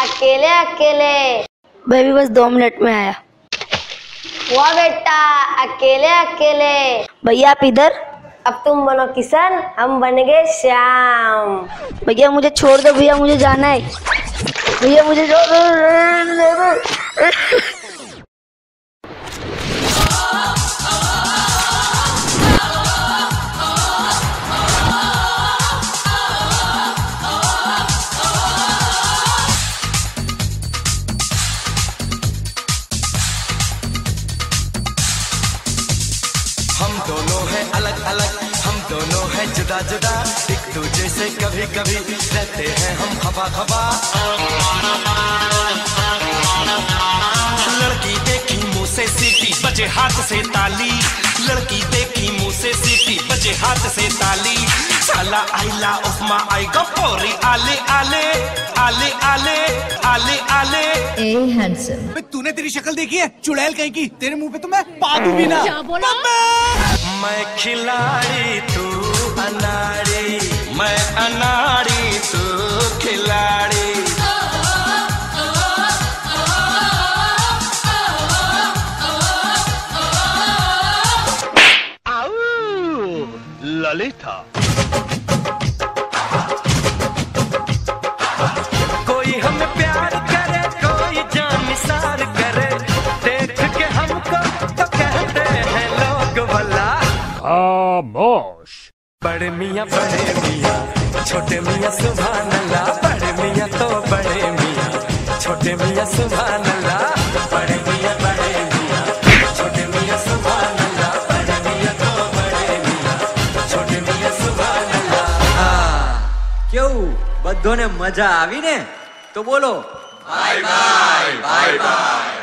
अकेले अकेले बेबी बस 2 मिनट में आया। वाह बेटा अकेले अकेले। भैया आप इधर। अब तुम बनो किशन, हम बन गए श्याम। भैया मुझे छोड़ दो, भैया मुझे जाना है, भैया मुझे छोड़ दो। जुदा जुदा एक दूजे से कभी कभी रहते हैं हम खबा खबा। लड़की देखी मुँह से सीटी, बजे हाथ से ताली। लड़की देखी मुँह से सीटी, बजे हाथ से ताली। साला आइला उस्मा आएगा पोरी आले आले आले आले आले आले। ए हैंडसम, तूने तेरी शक्ल देखी है चुड़ैल कहीं की? तेरे मुँह पे तो मैं पादू भी ना। मैं खिलाड़ी तू अनाड़ी, मैं अनाड़ी तू खिलाड़ी। ललिता कोई हमें प्यार करे, कोई जान निसार करे, देख के हमको तो कहते हैं लोग वल्ला खामोश। बड़े मियाँ बड़े मियाँ छोटे मियाँ सुभान अल्लाह, बड़े मियाँ तो बड़े मियाँ छोटे मियाँ सुभान अल्लाह, बड़े मियाँ छोटे मियाँ सुभान अल्लाह, बड़े मियाँ तो बड़े मियाँ छोटे मियाँ सुभान अल्लाह। क्यों बद्धों ने मजा आवी ने? तो बोलो बाय बाय बाय बाय।